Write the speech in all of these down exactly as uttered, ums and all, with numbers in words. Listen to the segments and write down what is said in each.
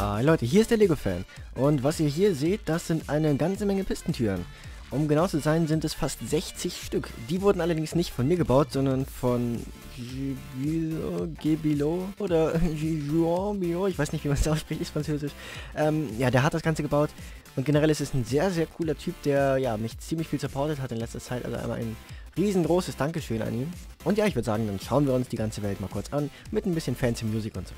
Hi Leute, hier ist der Lego-Fan und was ihr hier seht, das sind eine ganze Menge Pistentüren. Um genau zu sein, sind es fast sechzig Stück. Die wurden allerdings nicht von mir gebaut, sondern von Gbilo oder Gbilo, ich weiß nicht, wie man es ausspricht, ist französisch. Ähm, ja, der hat das Ganze gebaut und generell ist es ein sehr, sehr cooler Typ, der ja mich ziemlich viel supportet hat in letzter Zeit. Also einmal ein riesengroßes Dankeschön an ihn. Und ja, ich würde sagen, dann schauen wir uns die ganze Welt mal kurz an mit ein bisschen Fancy Music und so.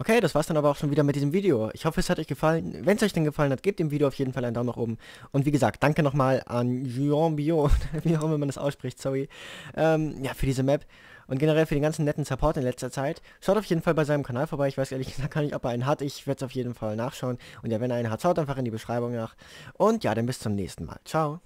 Okay, das war's dann aber auch schon wieder mit diesem Video. Ich hoffe, es hat euch gefallen. Wenn es euch denn gefallen hat, gebt dem Video auf jeden Fall einen Daumen nach oben. Und wie gesagt, danke nochmal an Gbilo, wie auch immer man das ausspricht, sorry, ähm, ja, für diese Map und generell für den ganzen netten Support in letzter Zeit. Schaut auf jeden Fall bei seinem Kanal vorbei. Ich weiß ehrlich gesagt gar nicht, ob er einen hat. Ich werde es auf jeden Fall nachschauen. Und ja, wenn er einen hat, schaut einfach in die Beschreibung nach. Und ja, dann bis zum nächsten Mal. Ciao.